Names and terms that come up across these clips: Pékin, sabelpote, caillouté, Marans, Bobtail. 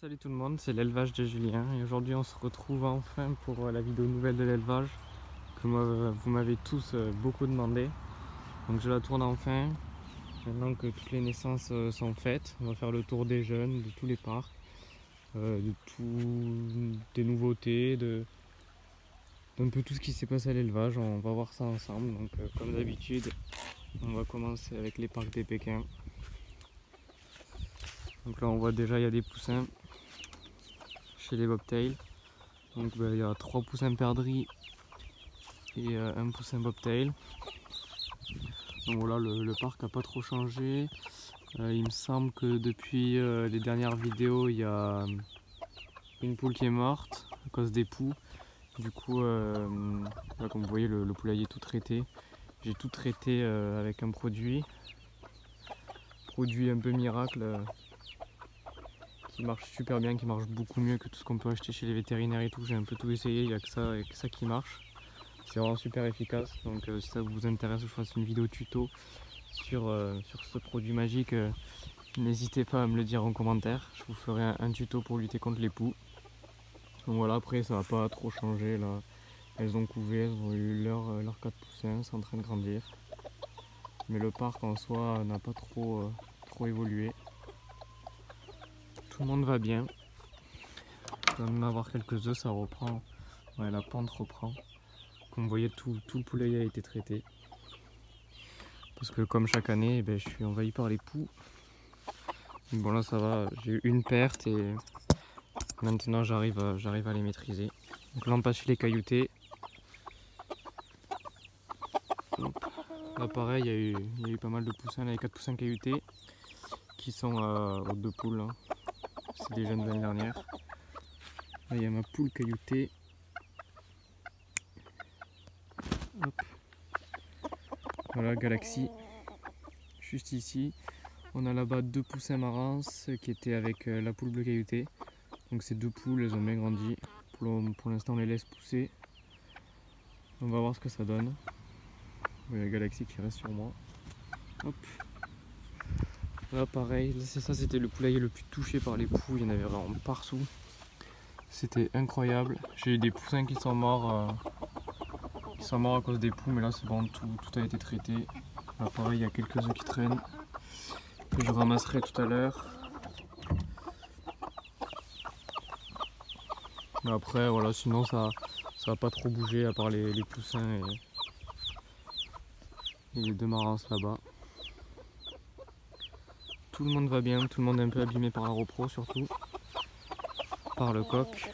Salut tout le monde, c'est l'élevage de Julien et aujourd'hui on se retrouve enfin pour la vidéo nouvelle de l'élevage que vous m'avez tous beaucoup demandé. Donc je la tourne enfin, maintenant que toutes les naissances sont faites, on va faire le tour des jeunes, de tous les parcs, des nouveautés, d'un peu tout ce qui s'est passé à l'élevage, on va voir ça ensemble. Donc comme d'habitude, on va commencer avec les parcs des Pékins. Donc là on voit déjà il y a des poussins. Chez les Bobtail, donc il y a 3 poussins perdrix et un poussin Bobtail. Donc voilà, le parc n'a pas trop changé. Il me semble que depuis les dernières vidéos, il y a une poule qui est morte à cause des poux. Du coup, là, comme vous voyez, le poulailler est tout traité. J'ai tout traité avec un produit un peu miracle. Qui marche super bien, qui marche beaucoup mieux que tout ce qu'on peut acheter chez les vétérinaires et tout. J'ai un peu tout essayé, il n'y a que ça qui marche. C'est vraiment super efficace. Donc si ça vous intéresse, je fasse une vidéo tuto sur ce produit magique. N'hésitez pas à me le dire en commentaire. Je vous ferai un tuto pour lutter contre les poux. Donc voilà, après ça n'a pas trop changé là. Elles ont couvé, elles ont eu leurs 4 poussins, c'est en train de grandir. Mais le parc en soi n'a pas trop évolué. Tout le monde va bien. Il va même avoir quelques œufs, ça reprend. Ouais, la pente reprend. Comme vous voyez, tout le poulailler a été traité. Parce que comme chaque année, eh ben, je suis envahi par les poux. Bon là ça va, j'ai eu une perte et maintenant j'arrive à les maîtriser. Donc là on passe chez les cailloutés. Là pareil, il y a eu pas mal de poussins, là, les 4 poussins cailloutés qui sont aux 2 poules. Hein. C'est des jeunes de l'année dernière. Là il y a ma poule cailloutée. Hop. Voilà Galaxy. Juste ici. On a là-bas 2 poussins marans qui étaient avec la poule bleue cailloutée. Donc ces 2 poules, elles ont bien grandi. Pour l'instant on les laisse pousser. On va voir ce que ça donne. Il y a Galaxy qui reste sur moi. Hop. Là pareil, c'était le poulailler le plus touché par les poux, il y en avait vraiment partout. C'était incroyable. J'ai eu des poussins qui sont morts à cause des poux, mais là c'est bon, tout a été traité. Là pareil, il y a quelques œufs qui traînent, que je ramasserai tout à l'heure. Mais après voilà, sinon ça n'a pas trop bougé à part les poussins et les 2 marins là-bas. Tout le monde va bien, tout le monde est un peu abîmé par la repro, surtout par le coq.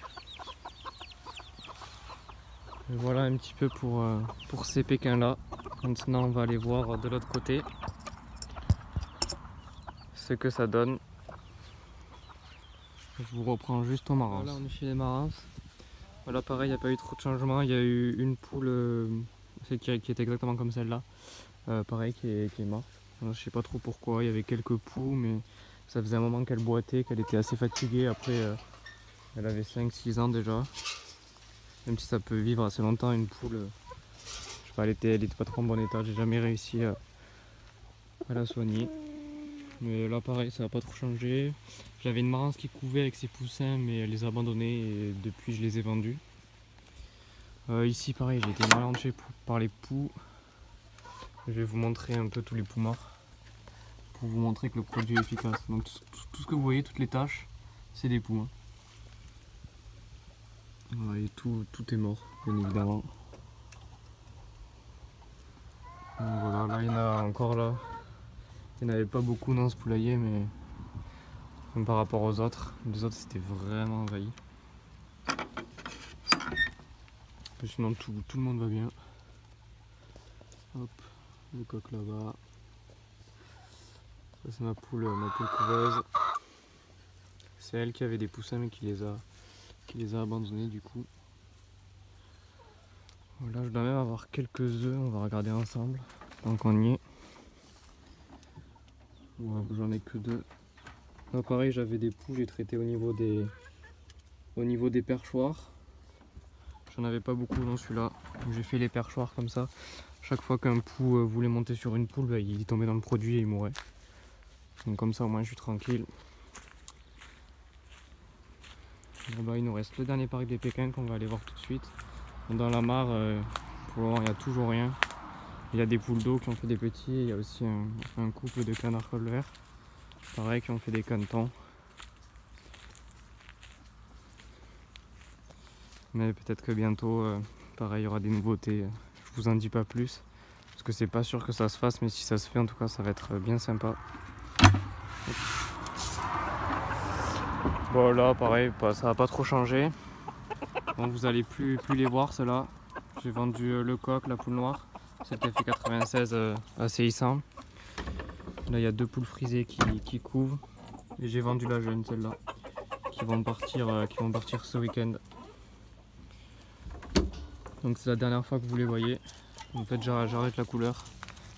Et voilà un petit peu pour ces Pékins là. Maintenant on va aller voir de l'autre côté ce que ça donne. Je vous reprends juste en Marans. Voilà, on est chez les Marans. Voilà pareil, il n'y a pas eu trop de changements. Il y a eu une poule qui est exactement comme celle là, pareil qui est morte. Je sais pas trop pourquoi, il y avait quelques poux, mais ça faisait un moment qu'elle boitait, qu'elle était assez fatiguée. Après, elle avait 5-6 ans déjà. Même si ça peut vivre assez longtemps, une poule, je sais pas, elle était pas trop en bon état. J'ai jamais réussi à la soigner. Mais là, pareil, ça n'a pas trop changé. J'avais une marance qui couvait avec ses poussins, mais elle les a abandonnés et depuis, je les ai vendus. Ici, pareil, j'ai été mal hanché par les poux. Je vais vous montrer un peu tous les poux morts pour vous montrer que le produit est efficace. Donc tout ce que vous voyez, toutes les taches, c'est des poux. Hein. Ouais, et tout est mort, bien évidemment. Donc voilà, là il y en a encore là. Il n'y en avait pas beaucoup dans ce poulailler, mais même par rapport aux autres, les autres c'était vraiment envahi. Mais sinon tout le monde va bien. Hop. Le coq là-bas, ça c'est ma poule couveuse, c'est elle qui avait des poussins mais qui les a abandonnés du coup. Là je dois même avoir quelques œufs, on va regarder ensemble, donc on y est. Ouais, j'en ai que 2. Là pareil j'avais des poux, j'ai traité au niveau des perchoirs, j'en avais pas beaucoup dans celui-là, j'ai fait les perchoirs comme ça. Chaque fois qu'un pou voulait monter sur une poule, bah, il tombait dans le produit et il mourait. Donc comme ça au moins je suis tranquille. Bon ben, il nous reste le dernier parc des Pékin qu'on va aller voir tout de suite. Dans la mare, pour le moment, il n'y a toujours rien. Il y a des poules d'eau qui ont fait des petits, et il y a aussi un couple de canards col vert, pareil, qui ont fait des canetons. Mais peut-être que bientôt, pareil, il y aura des nouveautés. Je vous en dis pas plus, parce que c'est pas sûr que ça se fasse, mais si ça se fait, en tout cas, ça va être bien sympa. Bon, là, pareil, ça n'a pas trop changé. Donc vous allez plus les voir, ceux-là. J'ai vendu le coq, la poule noire. Celle qui a fait 96 assez hissant. Là, il y a deux poules frisées qui couvent. Et j'ai vendu la jeune, celle-là, qui vont partir ce week-end. Donc c'est la dernière fois que vous les voyez. En fait, j'arrête la couleur.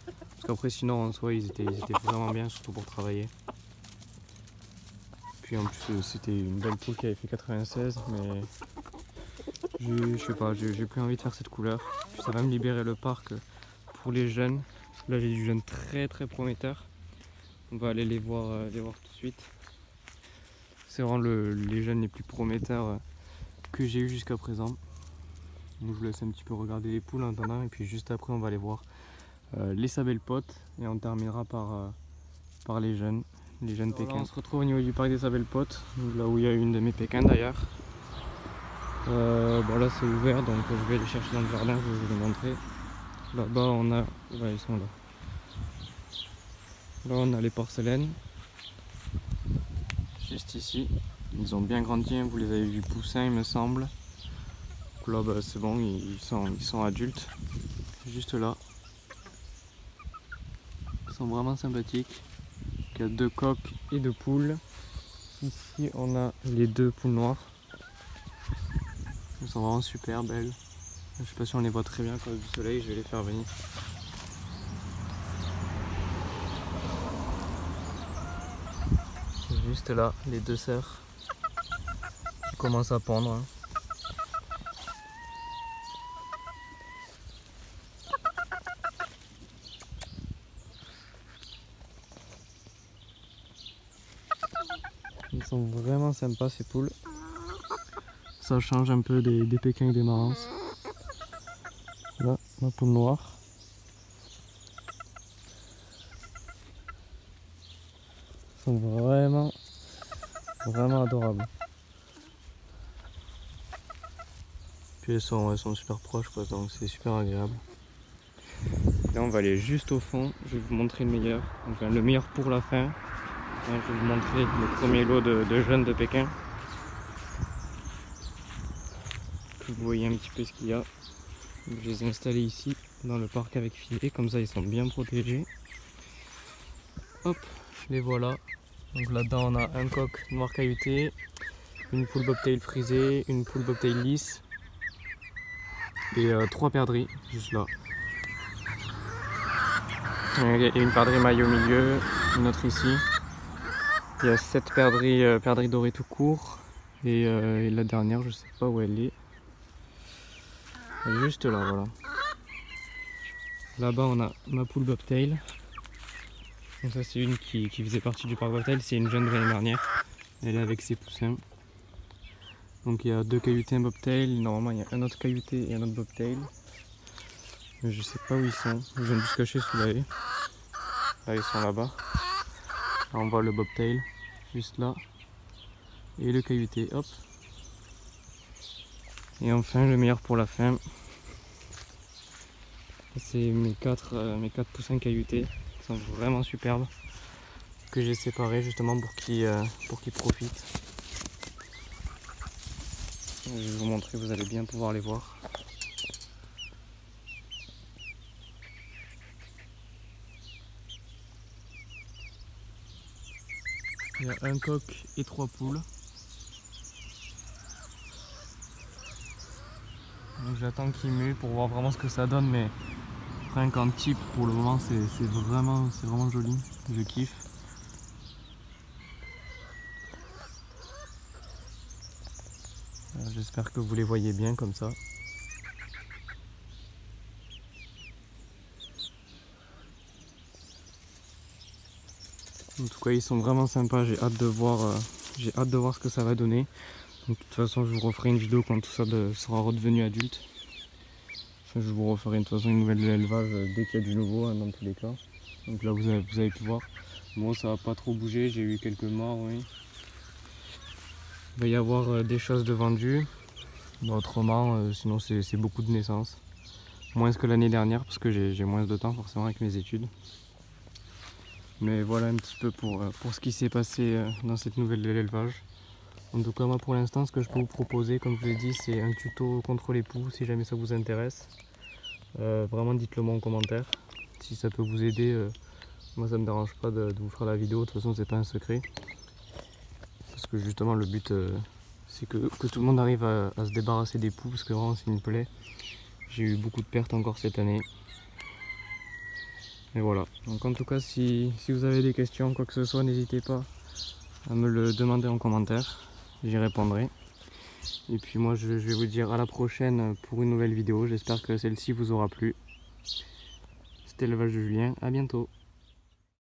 Parce qu'après, sinon, en soi, ils étaient vraiment bien, surtout pour travailler. Puis en plus, c'était une belle poule qui avait fait 96, mais... Je sais pas, j'ai plus envie de faire cette couleur. Puis ça va me libérer le parc pour les jeunes. Là j'ai du jeune très prometteur. On va aller les voir tout de suite. C'est vraiment les jeunes les plus prometteurs que j'ai eu jusqu'à présent. Donc je vous laisse un petit peu regarder les poules en attendant. Et puis juste après on va aller voir les sabelpotes. Et on terminera par les jeunes pékins. On se retrouve au niveau du parc des sabelpotes. Là où il y a une de mes pékins d'ailleurs. Bon là c'est ouvert, donc je vais les chercher dans le jardin, je vais vous les montrer. Là-bas on a... Ouais, ils sont là. Là on a les porcelaines. Juste ici. Ils ont bien grandi, hein. Vous les avez vus poussins il me semble. Donc là bah, c'est bon, ils sont adultes. Juste là. Ils sont vraiment sympathiques. Donc, il y a deux coques et deux poules. Ici on a les deux poules noires. Elles sont vraiment super belles. Je sais pas si on les voit très bien à cause du soleil, je vais les faire venir. Juste là, les deux sœurs qui commencent à pondre. Hein. Ils sont vraiment sympas ces poules. Ça change un peu des Pékins et des Marans. Là, ma poule noire. Ils sont vraiment adorables. Puis elles sont super proches, quoi, donc c'est super agréable. Là, on va aller juste au fond. Je vais vous montrer le meilleur. Enfin, le meilleur pour la fin. Je vais vous montrer le premier lot de jeunes de Pékin. Vous voyez un petit peu ce qu'il y a. Je les ai installés ici dans le parc avec filet, comme ça ils sont bien protégés. Hop, les voilà. Donc là-dedans on a un coq noir caillouté, une poule bobtail frisée, une poule bobtail lisse et trois perdrix juste là. Et une perdrix maille au milieu, une autre ici. Il y a sept perdrix dorées tout court et la dernière je sais pas où elle est. Juste là, voilà. Là-bas, on a ma poule Bobtail. Donc ça, c'est une qui faisait partie du parc Bobtail. C'est une jeune de l'année dernière. Elle est avec ses poussins. Donc il y a deux cailloutés, un Bobtail. Normalement, il y a un autre caillouté et un autre Bobtail. Mais je sais pas où ils sont. Ils viennent de se cacher sous la haie. Là, ils sont là-bas. Là, on voit le Bobtail, juste là. Et le caillouté, hop. Et enfin, le meilleur pour la fin, c'est mes quatre poussins cailloutés, qui sont vraiment superbes, que j'ai séparés justement pour qu'ils profitent. Je vais vous montrer, vous allez bien pouvoir les voir. Il y a un coq et trois poules. J'attends qu'il mue pour voir vraiment ce que ça donne, mais rien qu'en type pour le moment c'est vraiment joli, je kiffe. J'espère que vous les voyez bien comme ça. En tout cas ils sont vraiment sympas, j'ai hâte de voir ce que ça va donner. Donc, de toute façon, je vous referai une vidéo quand tout ça sera redevenu adulte. Enfin, je vous referai de toute façon une nouvelle de l'élevage dès qu'il y a du nouveau, hein, dans tous les cas. Donc là, vous avez pu voir. Bon, ça n'a pas trop bougé, j'ai eu quelques morts, oui. Il va y avoir des choses de vendues. Bon, autrement, sinon c'est beaucoup de naissances. Moins que l'année dernière, parce que j'ai moins de temps forcément avec mes études. Mais voilà un petit peu pour ce qui s'est passé dans cette nouvelle de l'élevage. En tout cas, moi pour l'instant, ce que je peux vous proposer, comme je vous l'ai dit, c'est un tuto contre les poux, si jamais ça vous intéresse. Vraiment, dites-le moi en commentaire. Si ça peut vous aider, moi ça ne me dérange pas de vous faire la vidéo, de toute façon c'est pas un secret. Parce que justement le but, c'est que tout le monde arrive à se débarrasser des poux, parce que vraiment c'est une plaie. J'ai eu beaucoup de pertes encore cette année. Et voilà. Donc en tout cas, si vous avez des questions, quoi que ce soit, n'hésitez pas à me le demander en commentaire. J'y répondrai. Et puis moi, je vais vous dire à la prochaine pour une nouvelle vidéo. J'espère que celle-ci vous aura plu. C'était l'élevage de Julien. À bientôt.